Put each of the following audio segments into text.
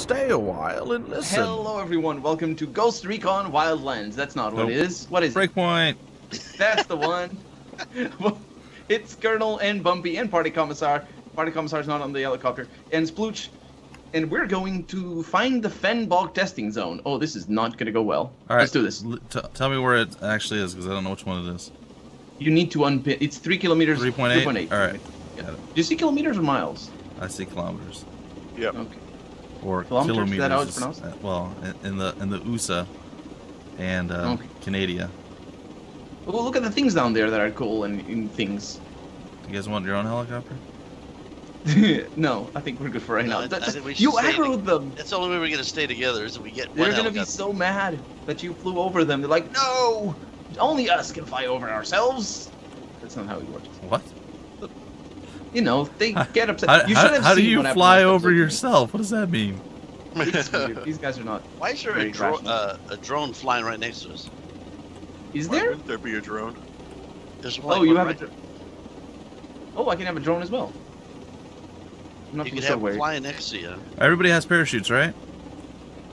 Stay a while and listen. Hello, everyone. Welcome to Ghost Recon Wildlands. That's not what it is. What is Breakpoint. It? Breakpoint. That's the one. It's Colonel and Bumpy and Party Commissar. Party Commissar's not on the helicopter. And Splootch. And we're going to find the Fenbog testing zone. Oh, this is not going to go well. All right. Let's do this. Tell me where it actually is, because I don't know which one it is. You need to unpin. It's 3 kilometers. 3.8? 3.8. All right. Yeah. Do you see kilometers or miles? I see kilometers. Yep. Okay. Or kilometers, kilometers. Is that how it's pronounced? Well, in the USA and okay. Canada. Well, look at the things down there that are cool and things. You guys want your own helicopter? No, I think we're good for right now. You aggroed them. That's the only way we're gonna stay together is if we get one. They're gonna be so mad that you flew over them. They're like, no, only us can fly over ourselves. That's not how it works. What? You know, they get upset. How do you fly over yourself? What does that mean? These guys are not. Why is there a drone flying right next to us? Is there? Why wouldn't there be a drone? There's one right there. Oh, I can have a drone as well. You can have it flying next to you. Everybody has parachutes, right?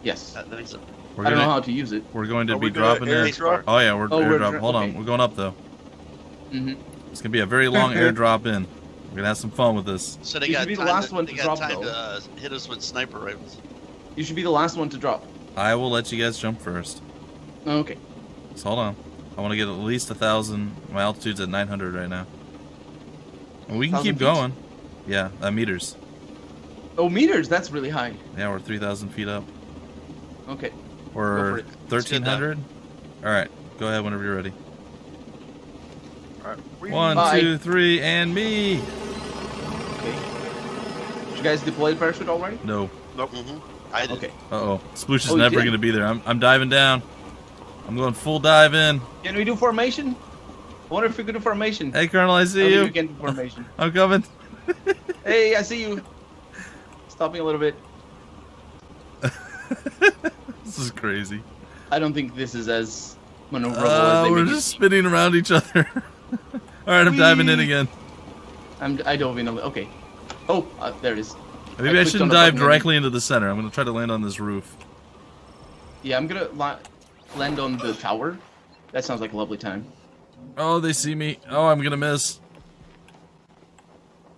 Yes. I think so. I don't know how to use it. We're going to be dropping it. Oh, yeah, we're airdrop. Hold on. We're going up, though. It's going to be a very long airdrop in. We're gonna have some fun with this. So they got time to hit us with sniper rifles. You should be the last one to drop. I will let you guys jump first. Okay. So hold on. I want to get at least 1,000. My altitude's at 900 right now. And we can keep going. Yeah, meters. Oh, meters? That's really high. Yeah, we're 3,000 feet up. Okay. We're 1,300. All right. Go ahead whenever you're ready. All right. 1, 2, 3, and me. You guys deployed parachute already? No. Nope. I did. Okay. Uh-oh. Sploosh is never going to be there. I'm diving down. I'm going full dive in. Can we do formation? I wonder if we could do formation. Hey, Colonel, I see you. You can do formation. I'm coming. Hey, I see you. Stop me a little bit. This is crazy. I don't think this is as maneuverable as they we're just spinning around each other. All right, I'm diving in again. I dove in a little. Okay. Oh, there it is. Maybe I shouldn't dive directly into the center. I'm going to try to land on this roof. Yeah, I'm going to land on the tower. That sounds like a lovely time. Oh, they see me. Oh, I'm going to miss.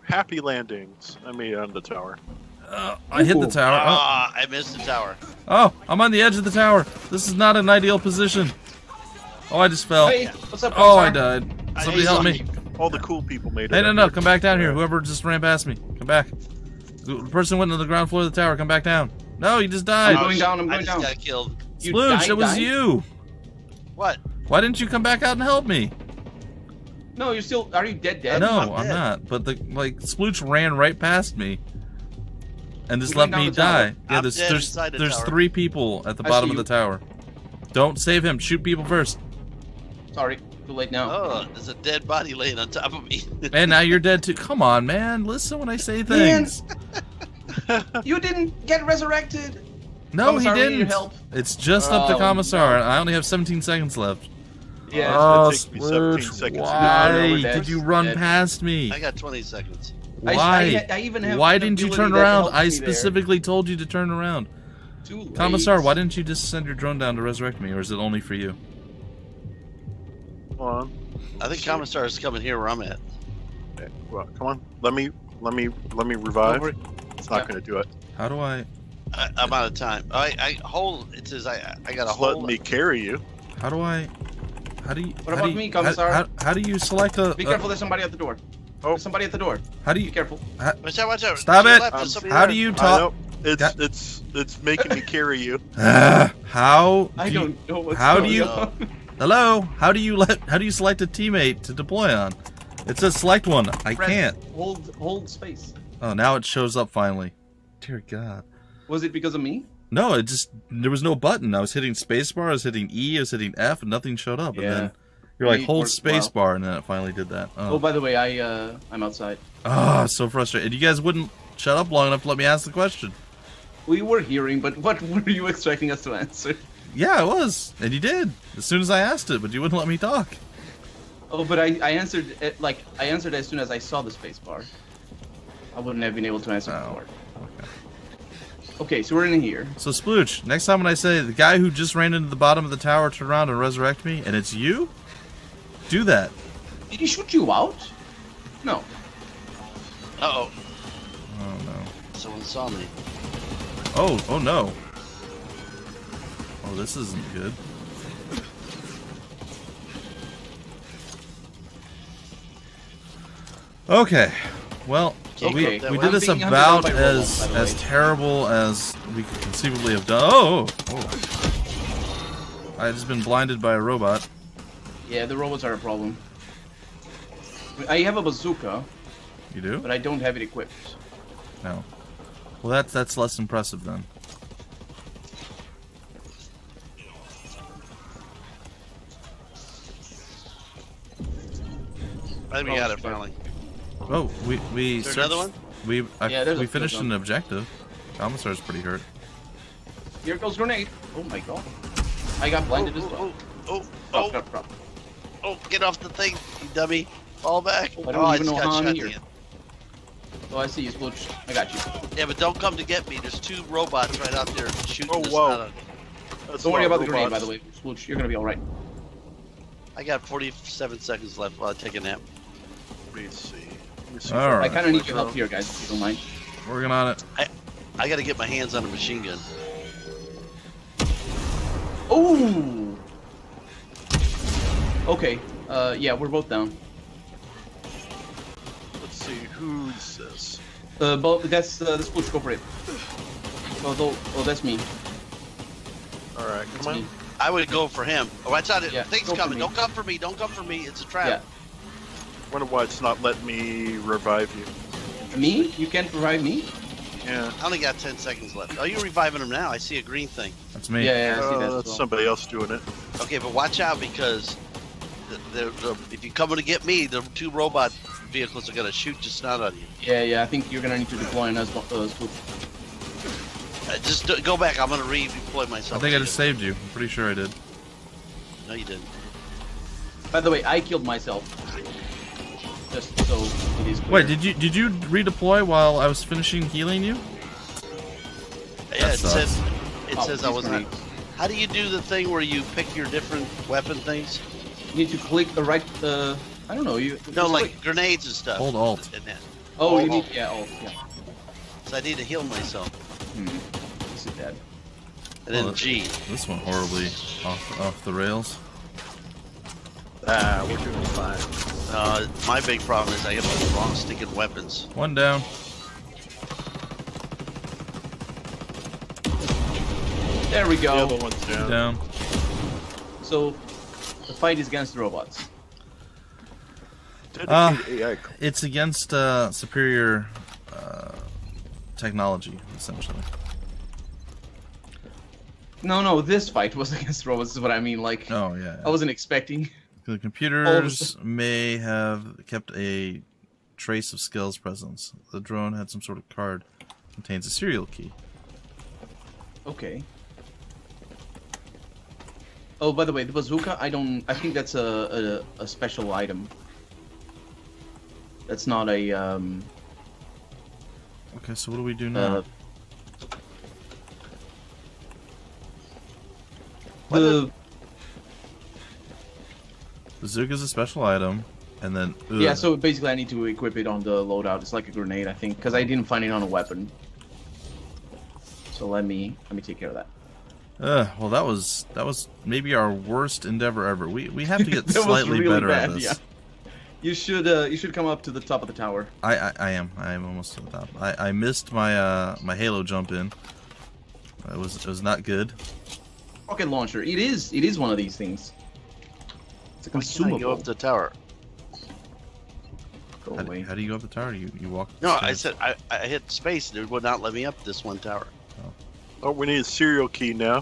Happy landings. I mean, on the tower. I hit the tower. Ah, I missed the tower. Oh, I'm on the edge of the tower. This is not an ideal position. Oh, I just fell. Hey, what's up? Oh, I died. Somebody help me. All the cool people made it. Hey, no, come back down here. Whoever just ran past me. Come back. The person went to the ground floor of the tower. Come back down. No, you just died. I'm going down. I just got killed. Splooch, it was you. What? Why didn't you come back out and help me? No, you're still... Are you dead? No, I'm not. But, Splooch ran right past me. And just let me die. Yeah, there's 3 people at the bottom of the tower. Don't save him. Shoot people first. Sorry. Too late now. Oh, there's a dead body laying on top of me. And now you're dead too. Come on, man. Listen when I say things. You didn't get resurrected. No, he didn't. Help. It's just up to Commissar. No. I only have 17 seconds left. Yeah, oh, it's gonna take me 17 seconds. Why did you run past me? I got 20 seconds. Why? Why didn't you turn around? I specifically told you to turn around. Too late. Commissar, why didn't you just send your drone down to resurrect me, or is it only for you? On. I think Commissar is coming here where I'm at. Okay, well, come on. Let me revive. It's not going to do it. How do I? I'm out of time. I hold. It says I got to hold. Let me carry you. How do I? How do you? What about me, Commissar? How do you select a? Be careful! There's somebody at the door. Oh, there's somebody at the door. How do you? Be careful! Watch out! Watch out! Stop it! How do you talk? It's making me carry you. How? I don't know. How do you? Hello. How do you select a teammate to deploy on? It says select one. I can't. Hold space. Oh, now it shows up finally. Dear God. Was it because of me? No, it just there was no button. I was hitting spacebar. I was hitting E. I was hitting F, and nothing showed up. Yeah. And then you're like hold spacebar, and then it finally did that. Oh, by the way, I'm outside. Ah, so frustrated. You guys wouldn't shut up long enough to let me ask the question. We were hearing, but what were you expecting us to answer? Yeah, I was, and you did as soon as I asked it, but you wouldn't let me talk. Oh, but I answered it, I answered as soon as I saw the space bar. I wouldn't have been able to answer before. Okay. Okay, so we're in here. So, Splootch, next time when I say the guy who just ran into the bottom of the tower turned around and resurrected me, and it's you, do that. Did he shoot you out? No. Uh-oh. Oh, no. Someone saw me. Oh, oh, no. Oh, this isn't good. Okay, well, we did this about as terrible as we could conceivably have done. Oh, oh! I've just been blinded by a robot. Yeah, the robots are a problem. I have a bazooka. You do? But I don't have it equipped. No. Well, that's less impressive then. I think we got it finally. Oh, we searched, another one? We finished an objective. Commissar's pretty hurt. Here goes grenade. Oh my god. I got blinded as well. Oh, get off the thing, you dummy. Fall back. Oh, I don't even know how I'm here. Oh, I see you, Splootch. I got you. Yeah, but don't come to get me. There's two robots right out there shooting. Oh, whoa. Don't worry about the grenade, by the way, Splootch. You're going to be alright. I got 47 seconds left while I take a nap. Let's see. All right. I kind of need your help here, guys, if you don't mind. Working on it. I got to get my hands on a machine gun. Oh! Okay. Yeah, we're both down. Let's see. Who's this? That's the Splootch. Go for it. Oh, that's me. All right. Come on. I would go for him. Oh, I thought things coming. Don't come for me. Don't come for me. It's a trap. Yeah. I wonder why it's not letting me revive you. Me? You can't revive me? Yeah. I only got 10 seconds left. Oh, you're reviving him now. I see a green thing. That's me. Yeah, yeah, I see that. That's somebody else doing it. Okay, but watch out because if you come to get me, the two robot vehicles are going to shoot just out on you. Yeah, yeah, I think you're going to need to deploy on us. Just go back. I'm going to redeploy myself. I think I just saved you. I'm pretty sure I did. No, you didn't. By the way, I killed myself. Just so it is clear. Wait, did you redeploy while I was finishing healing you? Yeah, it says I wasn't. How do you do the thing where you pick your different weapon things? You need to click the right. I don't know. Like grenades and stuff. Hold alt. And then, oh, you need alt. Yeah. So I need to heal myself. This is bad. And then G. This went horribly off the rails. We're doing fine. My big problem is I get the wrong stinking weapons. One down. There we go. The other one's down. So, the fight is against the robots. It's against superior technology, essentially. No, this fight was against robots, is what I mean. Like, oh, yeah. I wasn't expecting. The computers may have kept a trace of Skell's presence. The drone had some sort of card. Contains a serial key. Okay. Oh, by the way, the bazooka, I think that's a special item. That's not a, Okay, so what do we do now? Bazooka's a special item, and then... Ugh. Yeah, so basically I need to equip it on the loadout. It's like a grenade, I think, because I didn't find it on a weapon. So let me take care of that. Well, that was maybe our worst endeavor ever. We have to get slightly really better at this. Yeah. You should come up to the top of the tower. I am almost to the top. I missed my my halo jump in. It was not good. Rocket launcher. It is one of these things. It's a consumable. How do you go up the tower? Go away. How do you go up the tower? You walk. No, I said I hit space and it would not let me up this one tower. Oh, we need a serial key now.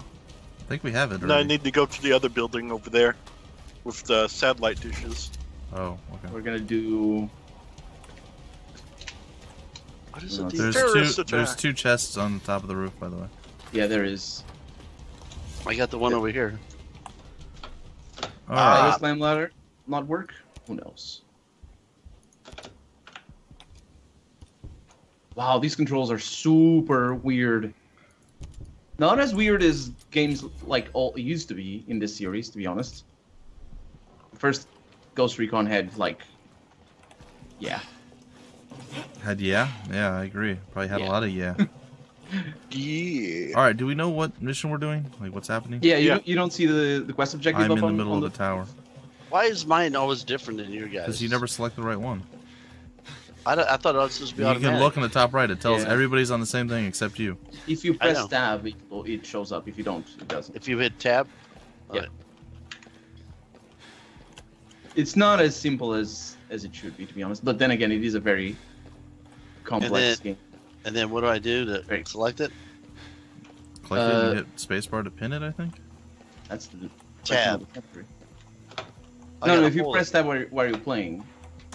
I think we have it. No, I need to go to the other building over there with the satellite dishes. Oh, okay. We're gonna do. What is it? There's two chests on the top of the roof, by the way. Yeah, there is. I got the one over here. Does slam ladder not work? Who knows? Wow, these controls are super weird. Not as weird as games like all used to be in this series, to be honest. First, Ghost Recon had like, yeah, I agree. Probably had a lot of yeah. All right, do we know what mission we're doing? Like, what's happening? Yeah, you don't see the quest objective. I'm up in the middle of the tower. Why is mine always different than your guys? Because you never select the right one. I thought it was supposed to be automatic. You can look in the top right. It tells everybody's on the same thing except you. If you press tab, it shows up. If you don't, it doesn't. If you hit tab? Yeah. Right. It's not as simple as it should be, to be honest. But then again, it is a very complex game. And then what do I do to select it? Click it and hit spacebar to pin it, I think? That's the tab. No, if you press tab while you're playing.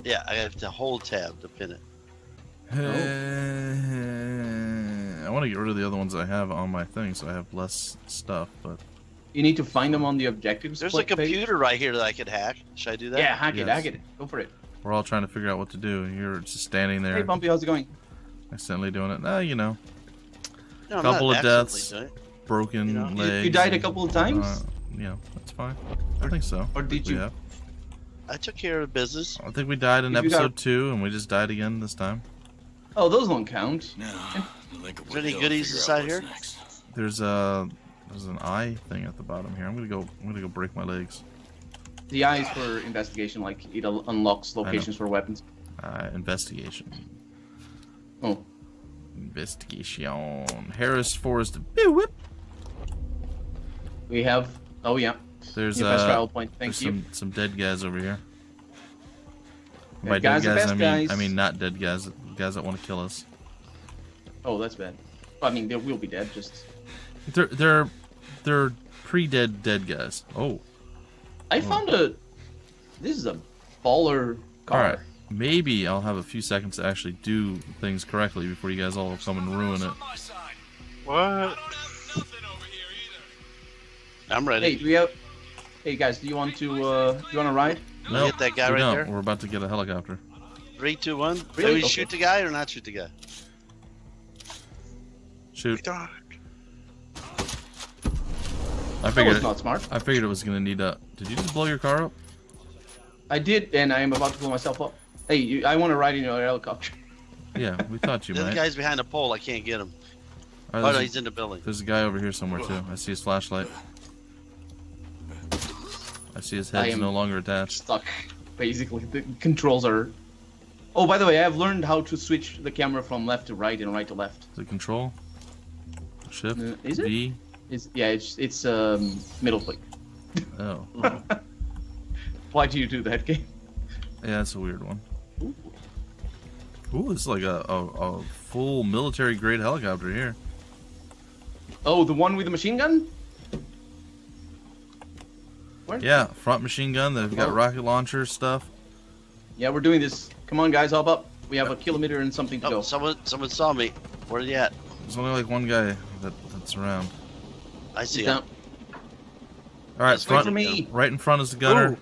Yeah, I have to hold tab to pin it. I want to get rid of the other ones I have on my thing, so I have less stuff. But you need to find them on the objectives. There's a computer right here that I could hack. Should I do that? Yeah, hack it, hack it. Go for it. We're all trying to figure out what to do, and you're just standing there. Hey, Bumpy, how's it going? Accidentally doing it. Ah, you know. No, couple of deaths, broken legs. You died a couple of times? Yeah, that's fine. I think so. Or did you? I took care of business. I think we died in episode 2, and we just died again this time. Oh, those don't count. No. Is there any goodies inside here? There's there's an eye thing at the bottom here. I'm gonna go break my legs. The eye is for investigation. Like it unlocks locations for weapons. Investigation. Oh. Investigation. Harris Forest. Whip. We have. Oh yeah. There's some dead guys over here. By dead guys, I mean not dead guys. Guys that want to kill us. Oh, that's bad. I mean, they will be dead. Just they're pre-dead dead guys. Oh, I found a. This is a baller car. All right, maybe I'll have a few seconds to actually do things correctly before you guys all come and ruin it. What? I'm ready. Hey, do we have? Hey guys, do you want to ride? No, hit that guy right there. We're about to get a helicopter. 3, 2, 1. Really? Do we shoot the guy or not shoot the guy? Shoot. I figured. That was not smart. I figured it was gonna need a. Did you just blow your car up? I did, and I am about to blow myself up. Hey, I want to ride in your helicopter. Yeah, we thought you might. The guy's behind a pole. I can't get him. Oh, no, he's in the building. There's a guy over here somewhere too. I see his flashlight. I see his head's no longer attached. Stuck, basically. The controls are... Oh, by the way, I have learned how to switch the camera from left to right and right to left. Is it control? Shift? Is it? B? Yeah, it's middle click. Oh. Why do you do that game? Yeah, that's a weird one. Ooh, this is like a full military-grade helicopter here. Oh, the one with the machine gun? Where? Yeah, front machine gun. They've got rocket launcher stuff. Yeah, we're doing this. Come on, guys, hop up. We have a kilometer and something to go. Someone saw me. Where are you at? There's only like one guy that's around. I see him. All right, front, right in front is the gunner.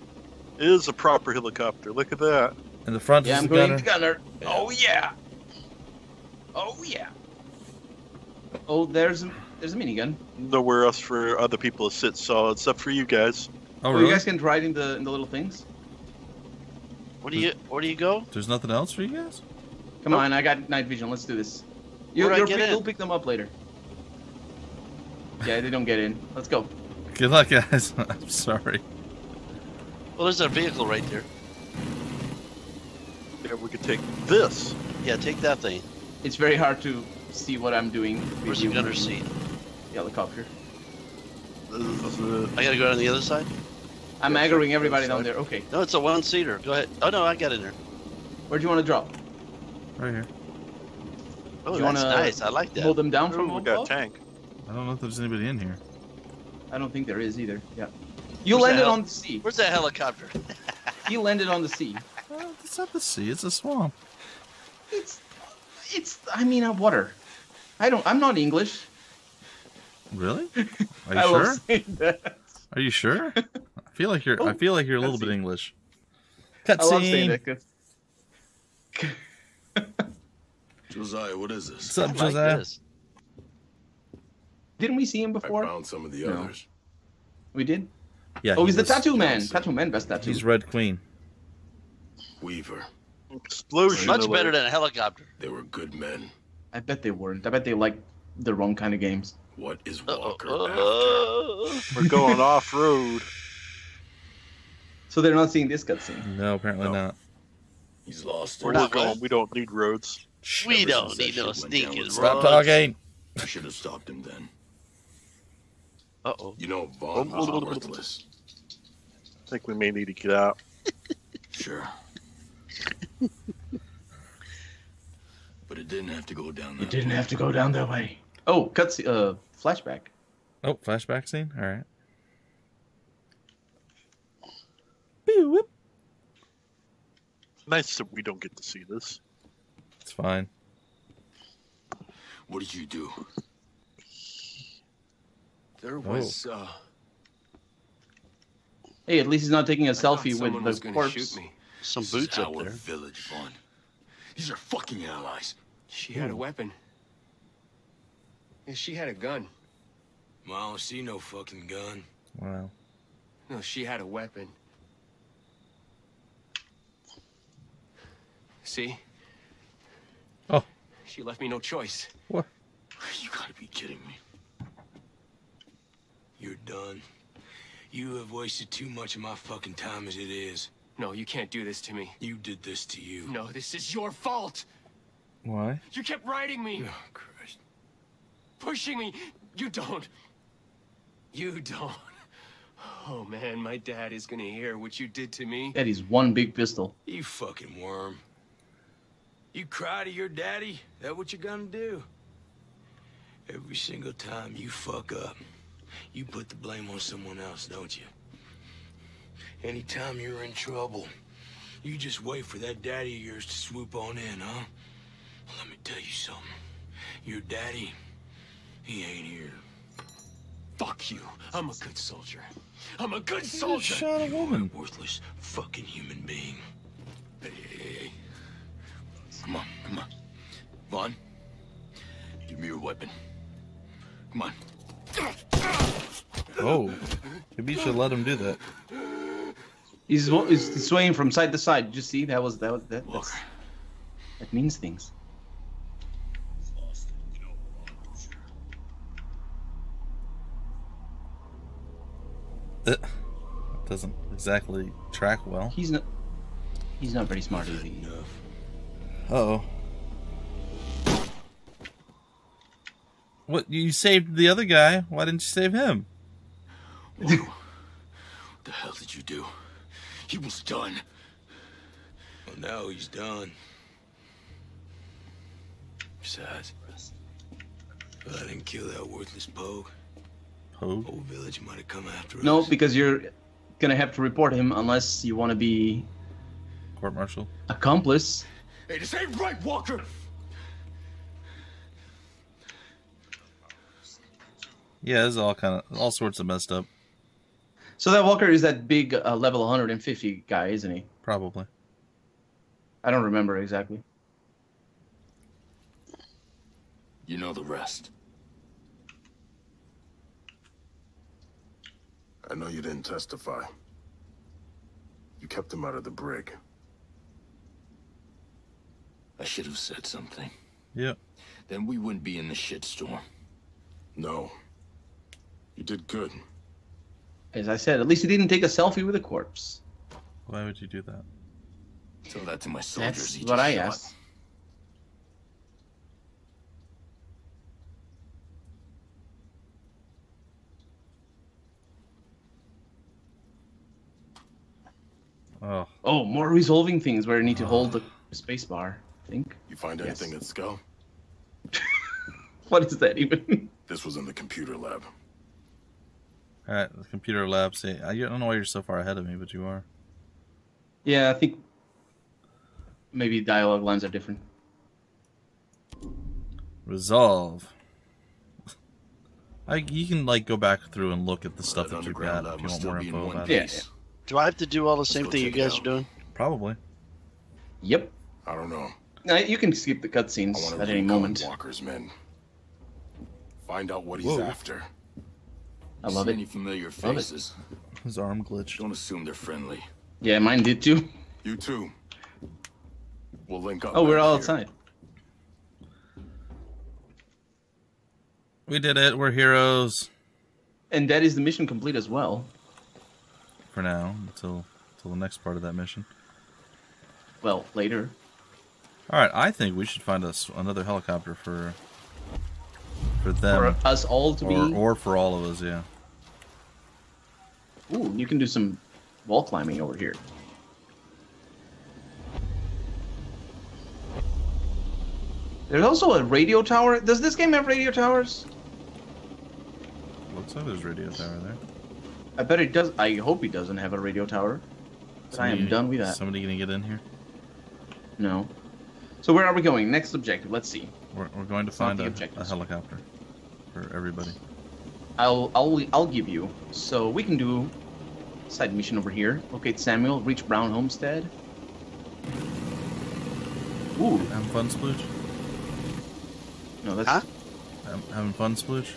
It is a proper helicopter. Look at that. In the front is the gunner. Yeah. Oh yeah. Oh yeah. Oh, there's a minigun. Nowhere else for other people to sit, so it's up for you guys. Oh, really? You guys can ride in the little things. Where do you go? There's nothing else for you guys? Come on, I got night vision. Let's do this. You'll pick them up later. Yeah, they don't get in. Let's go. Good luck, guys. I'm sorry. Well, there's our vehicle right there. There, we could take this. Yeah, take that thing. It's very hard to see what I'm doing. Where's the gunner seat? The helicopter. I gotta go down the other side? I'm aggroing everybody down there. Okay. No, it's a one-seater. Go ahead. Oh, no, I got in there. Where do you want to drop? Right here. Oh, that's nice. I like that. Hold them down from above? Tank. I don't know if there's anybody in here. I don't think there is either. Yeah. You landed on the sea. Where's that helicopter? You landed on the sea. Well, it's not the sea. It's a swamp. It's I mean, water. I'm not English. Really? Are you sure? That. Are you sure? I feel like you're a little bit English. Cutscene. Josiah, what is this? What's up, Josiah? Like Didn't we see him before? I found some of the others. We did? Yeah. Oh, he's the Tattoo Man. Tattoo Man, best tattoo. He's Red Queen. Weaver. Explosion. Much better than a helicopter. They were good men. I bet they weren't. I bet they liked the wrong kind of games. What is Walker after? We're going off-road. So they're not seeing this cutscene? No, apparently not. He's lost. We're not going. We don't need roads. We don't need no sneaking roads. Stop talking. I should have stopped him then. You know, Vaughn was worthless. I think we may need to get out. Sure. But it didn't have to go down that way. It didn't have to go down that way. Oh, cutscene, flashback. Oh, flashback scene? All right. Boop. Nice that we don't get to see this. It's fine. What did you do? There was, Hey, at least he's not taking a selfie with the corpse. Shoot me. Some this boots up there. Village fun. These are fucking allies. She had a weapon. Yeah, she had a gun. Well, I don't see no fucking gun. Wow. No, she had a weapon. See? Oh. She left me no choice. What? You gotta be kidding me. You're done. You have wasted too much of my fucking time as it is. No, you can't do this to me. You did this to you. No, this is your fault. Why? You kept riding me. Oh, Christ. Pushing me. You don't. You don't. Oh, man, my dad is gonna hear what you did to me. That is one big pistol. You fucking worm. You cry to your daddy? That what you're gonna do? Every single time you fuck up, you put the blame on someone else, don't you? Anytime you're in trouble, you just wait for that daddy of yours to swoop on in, huh? Well, let me tell you something. Your daddy, he ain't here. Fuck you. I'm a good soldier. I'm a good soldier. You shot a woman. Worthless fucking human being. Hey. Come on, come on. Vaughn, give me your weapon. Come on. Oh, maybe you should let him do that. He's swaying from side to side. Did you see? That was that. That means things. Doesn't exactly track well. He's not very smart, is he? Uh-oh. What? You saved the other guy. Why didn't you save him? What the hell did you do? He was done. Well, now he's done. Besides, I didn't kill that worthless Pogue. Pogue? Whole village might have come after us. No, because you're gonna have to report him unless you want to be court-martial. Accomplice. Hey, this ain't right, Walker. Yeah, this is all sorts of messed up. So that Walker is that big level 150 guy, isn't he? Probably. I don't remember exactly. You know the rest. I know you didn't testify. You kept him out of the brig. I should have said something. Yeah. Then we wouldn't be in the shitstorm. No. You did good. As I said, at least he didn't take a selfie with a corpse. Why would you do that? Tell that to my soldiers. That's what I asked. Oh. Oh, more resolving things where you need to hold the space bar, I think. You find anything at Skull? What is that even? This was in the computer lab. Alright, the computer lab. See, I don't know why you're so far ahead of me, but you are. Yeah, I think maybe dialogue lines are different. Resolve. You can like go back through and look at the stuff that you got if you want more info about it. Yeah. Do I have to do all the same thing you guys are doing? Probably. Yep. I don't know. You can skip the cutscenes at any moment. Walker's men. Find out what he's after. I love it. Any familiar faces? His arm glitched. Don't assume they're friendly. Yeah, mine did too. You too. We'll link up. Oh, we're all outside. We did it. We're heroes. And that is the mission complete as well. For now, until the next part of that mission. Well, later. All right, I think we should find us another helicopter for them. For us all to be. Or for all of us, yeah. Ooh, you can do some wall climbing over here. There's also a radio tower. Does this game have radio towers? Looks like there's a radio tower there. I bet it does. I hope he doesn't have a radio tower. Somebody, I am done with that. Somebody gonna get in here? No. So where are we going? Next objective. Let's see. We're going to find a helicopter for everybody. I'll give you. So we can do side mission over here. Locate Samuel. Reach Brown Homestead. Ooh. Having fun, Splootch? No, that's... Huh? Having fun, Splootch?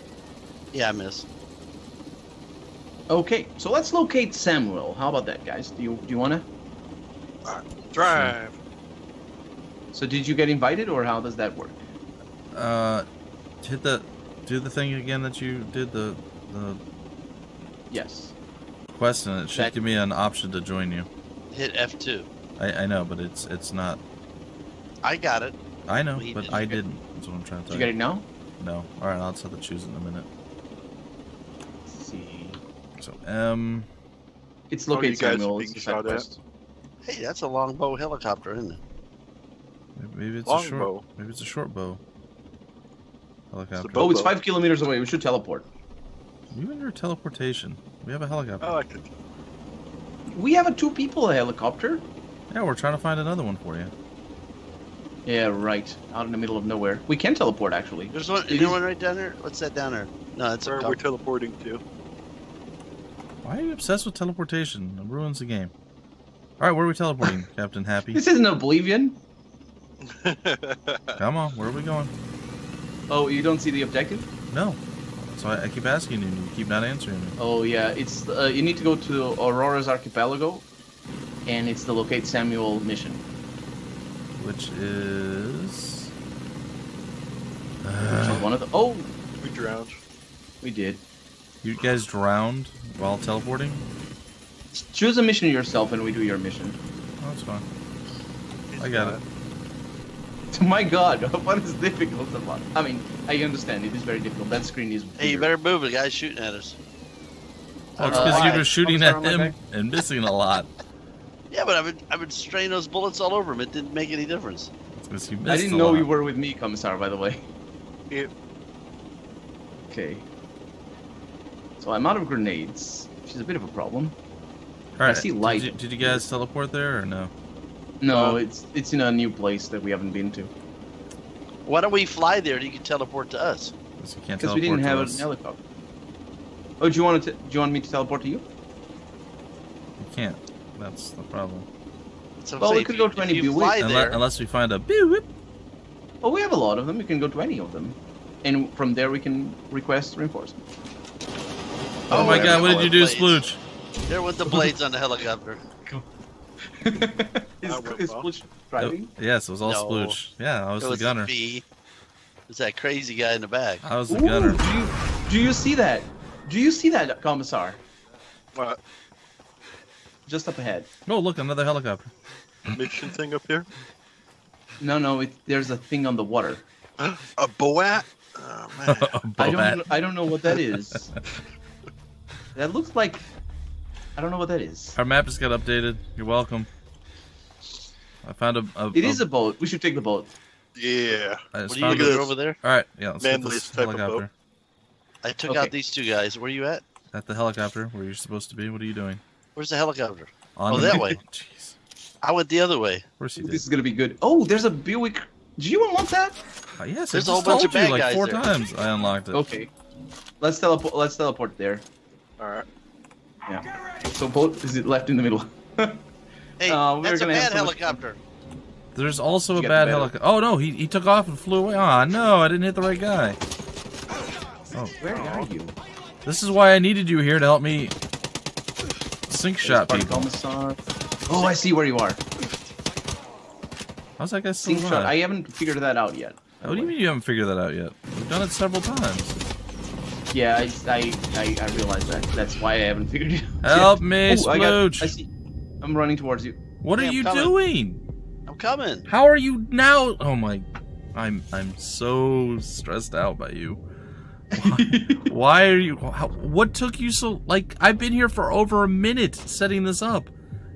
Yeah, I miss. Okay, so let's locate Samuel. How about that, guys? Do you wanna? Drive. So did you get invited, or how does that work? Hit that. Do the thing again that you did the. Yes. Question. It should give me an option to join you. Hit F2. I know, but it's not. I got it. I know, but I didn't. That's what I'm trying to tell you. You got it now? No. All right, I'll just have to choose it in a minute. Let's see. So it's located Samuel. Hey, that's a longbow helicopter, isn't it? Maybe it's a short bow. Maybe it's a short bow. Helicopter. Oh, it's 5 kilometers away. We should teleport. You under teleportation? We have a helicopter. I like it. We have a two-people helicopter. Yeah, we're trying to find another one for you. Yeah, right. Out in the middle of nowhere. We can teleport, actually. There's one. Is there one right down there? What's that down there? No, that's where we're teleporting to. Why are you obsessed with teleportation? It ruins the game. All right, where are we teleporting, Captain Happy? This isn't Oblivion. Come on, where are we going? Oh, you don't see the objective? No. So I keep asking you, and you keep not answering me. Oh yeah, it's you need to go to Aurora's Archipelago, and it's the Locate Samuel mission. Which is one of the... Oh, we drowned. We did. You guys drowned while teleporting? Choose a mission yourself, and we do your mission. Oh, that's fine. I got it. My God, what is difficult about? I mean, I understand it is very difficult. That screen is. Weird. Hey, you better move. The guy's shooting at us. Oh, it's because you were shooting at him and missing a lot. Yeah, but I've been straining those bullets all over him. It didn't make any difference. It's he missed I didn't know you were with me, Commissar. By the way. Yeah. Okay. So I'm out of grenades, which is a bit of a problem. All right. I see light. Did you guys teleport there or no? No, it's in a new place that we haven't been to. Why don't we fly there? You can teleport to us. Because we didn't have a helicopter. Oh, do you want me to teleport to you? You can't. That's the problem. So well, we could go to any Buick unless we find a Buick. Oh, we have a lot of them. We can go to any of them, and from there we can request reinforcement. Oh my God! What did you do, Splootch? There went the blades on the helicopter. Cool. Is Splootch driving? Yes, it was all Splootch. Yeah, I was the gunner. It's that crazy guy in the back. I was the gunner. Do you see that? Do you see that, Commissar? What? Just up ahead. Oh, look, another helicopter. Mission thing up here? No, there's a thing on the water. A boat? Oh, man. I don't know what that is. That looks like... I don't know what that is. Our map just got updated. You're welcome. I found a It is a boat. We should take the boat. Yeah. What are you doing over there? All right. Yeah. Let's get this helicopter. I took out these two guys. Where are you at? At the helicopter where you're supposed to be. What are you doing? Where's the helicopter? Oh, that way. Jeez. I went the other way. This is gonna be good. Oh, there's a Buick. Did you unlock that? Yes. There's a whole bunch of bad guys there. Like 4 times I unlocked it. Okay. Let's teleport. Let's teleport there. All right. Yeah. So boat is it left in the middle? Hey, that's a bad helicopter. There's also a bad helicopter. Oh no, he took off and flew away. Ah, no, I didn't hit the right guy. Oh, where are you? This is why I needed you here to help me sink shot people. Oh, I see where you are. How's that guy still alive? I haven't figured that out yet. What do you mean you haven't figured that out yet? We've done it several times. Yeah, I realize that. That's why I haven't figured it out. Help me, Splootch. I see. I'm running towards you. What are you doing? I'm coming. How are you now? Oh my, I'm so stressed out by you. Why are you? What took you so? Like, I've been here for over a minute setting this up.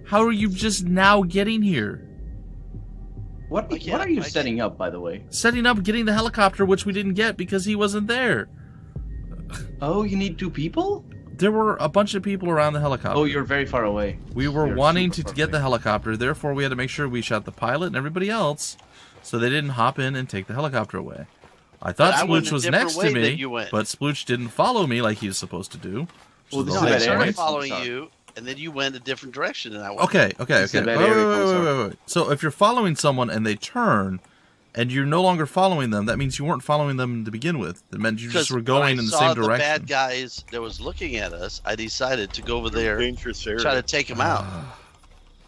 How are you just now getting here? What are you setting up, by the way? Setting up getting the helicopter, which we didn't get because he wasn't there. Oh, you need two people? There were a bunch of people around the helicopter. Oh, you're very far away. We were wanting to get the helicopter, therefore we had to make sure we shot the pilot and everybody else so they didn't hop in and take the helicopter away. I thought Splootch was next to me, but Splootch didn't follow me like he was supposed to do. Well, this is started following you, and then you went a different direction and I went. Okay. Wait. So if you're following someone and they turn, and you're no longer following them, that means you weren't following them to begin with. It meant you just were going in the same direction. When I saw the bad guys that was looking at us, I decided to go over there and try to take them out.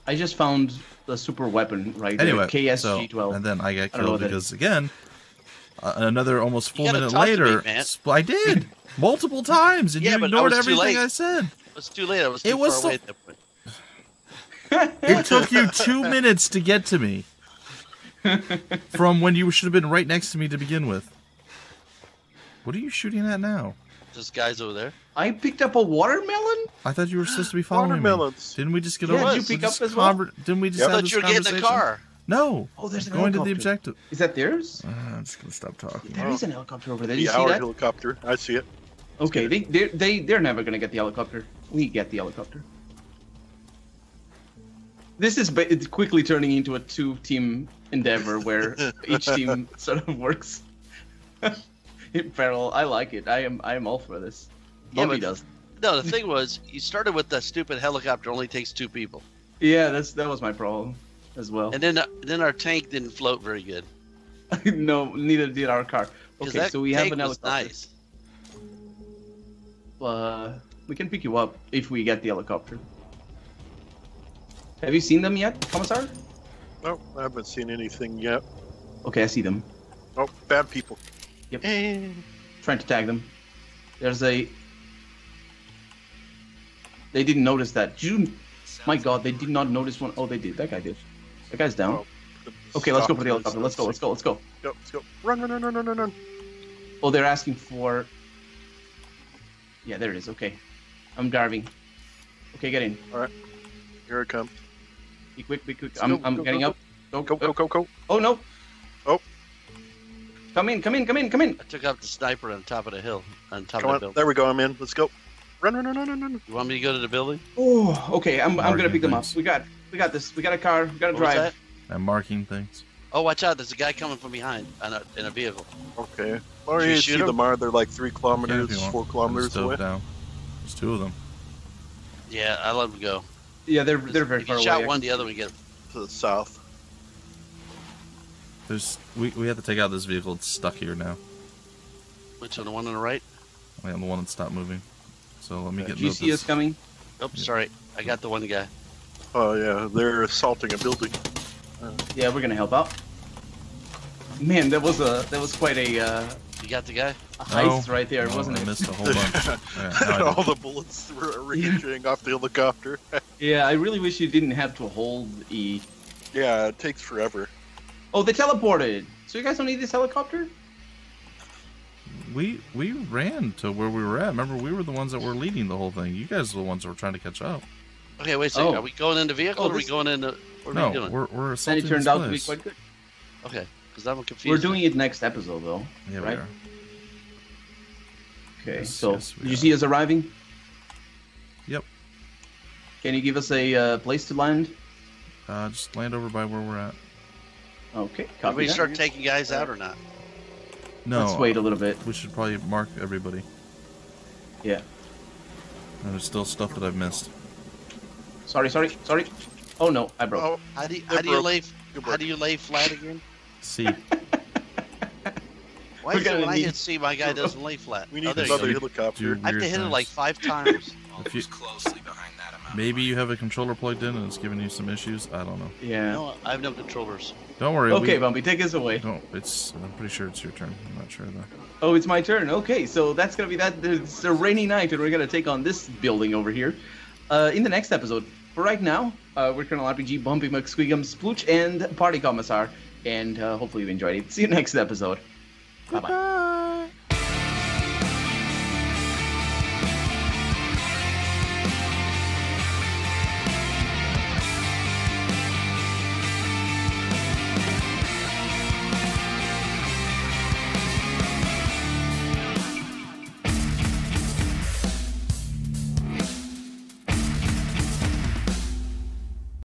I just found the super weapon right there, KSG12. So, and then I got killed because, again, another almost full minute later, I did multiple times, and you ignored everything I said. It was too late. I was too far away at that point. It took you 2 minutes to get to me. From when you should have been right next to me to begin with. What are you shooting at now? Just guys over there. I picked up a watermelon. I thought you were supposed to be following me. Didn't we just get over? Did you pick up as well? Didn't we just have this conversation? I thought you were getting the car. No. Oh, there's an helicopter. Going to the objective. Is that theirs? I'm just gonna stop talking. There is an helicopter over there. Did you see that? Helicopter. I see it. Okay, they're never gonna get the helicopter. We get the helicopter. This is it's quickly turning into a two-team endeavor where each team sort of works in parallel. I like it. I am all for this. Nobody does. No, the thing was, you started with that stupid helicopter. Only takes two people. Yeah, that was my problem as well. And then our tank didn't float very good. No, neither did our car. Okay, so we have an helicopter. Nice. We can pick you up if we get the helicopter. Have you seen them yet, Commissar? No, I haven't seen anything yet. Okay, I see them. Oh, bad people. Yep. Trying to tag them. There's a... They didn't notice that. My god, they did not notice one. Oh, they did. That guy did. That guy's down. Oh, okay, let's go for the helicopter. Let's go. Yep, let's go. Run. Oh, they're asking for... Yeah, there it is. Okay. I'm driving. Okay, get in. Alright. Here I come. Be quick, be quick. I'm getting up. Go. Oh, no. Oh. Come in. I took out the sniper on top of the hill. On top of the building. There we go. I'm in. Let's go. Run. You want me to go to the building? Oh, okay. I'm going to pick them up. We got this. We got a car. We got to drive. I'm marking things. Oh, watch out. There's a guy coming from behind in a vehicle. Okay. Well, you see them are. They're like 3 kilometers, 4 kilometers away. Down. There's two of them. Yeah, I let them go. Yeah, they're very far away. If you shot one, the other one gets to the south. We have to take out this vehicle. It's stuck here now. Which one? The one on the right? Yeah, the one that stopped moving. So let me get. GC is coming. Oh, sorry, I got the one guy. Oh yeah, they're assaulting a building. Yeah, we're gonna help out. Man, that was quite a. You got the guy? A heist right there, wasn't it? I missed a whole bunch. All the bullets were ricocheting off the helicopter. Yeah, I really wish you didn't have to hold E. Yeah, it takes forever. Oh, they teleported! So you guys don't need this helicopter? We ran to where we were at. Remember, we were the ones that were leading the whole thing. You guys are the ones that were trying to catch up. Okay, wait a second. Are we going in the vehicle or are we going in the... What are we doing? We're assaulting this place. And it turned out to be quite good. Okay. Because I'm confused. We're doing it next episode, though. Yeah, right? We are. Okay, yes, so you see us arriving? Yep. Can you give us a place to land? Just land over by where we're at. Okay. Can we start taking guys out or not? No. Let's wait a little bit. We should probably mark everybody. Yeah. And there's still stuff that I've missed. Sorry. Oh, no. I broke. Oh, how do you lay flat again? C. Why is it when I hit C, my guy doesn't lay flat? We need another helicopter. I have to hit it like 5 times. If you, closely behind that amount. Maybe you have a controller plugged in and it's giving you some issues. I don't know. Yeah. No, I have no controllers. Don't worry. Okay, Bumpy, take us away. No, it's. I'm pretty sure it's your turn. I'm not sure though. Oh, it's my turn. Okay, so that's gonna be that. It's a rainy night, and we're gonna take on this building over here, in the next episode. For right now, we're Colonel RPG, Bumpy McSquigums, Splootch, and Party Commissar, and hopefully you enjoyed it. See you next episode. Bye bye.